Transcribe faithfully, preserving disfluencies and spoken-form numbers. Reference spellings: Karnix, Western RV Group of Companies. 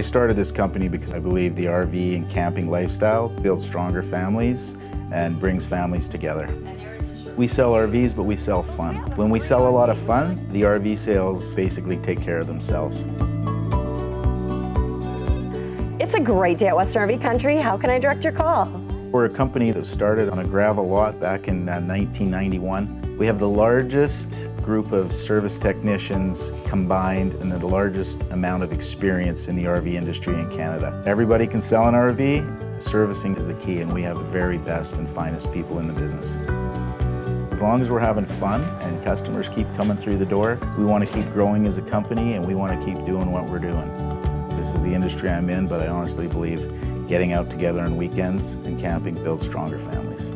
I started this company because I believe the R V and camping lifestyle builds stronger families and brings families together. We sell R Vs, but we sell fun. When we sell a lot of fun, the R V sales basically take care of themselves. It's a great day at Western R V Country. How can I direct your call? We're a company that started on a gravel lot back in uh, nineteen ninety-one. We have the largest group of service technicians combined and the largest amount of experience in the R V industry in Canada. Everybody can sell an R V. Servicing is the key, and we have the very best and finest people in the business. As long as we're having fun and customers keep coming through the door, we want to keep growing as a company, and we want to keep doing what we're doing. This is the industry I'm in, but I honestly believe getting out together on weekends and camping builds stronger families.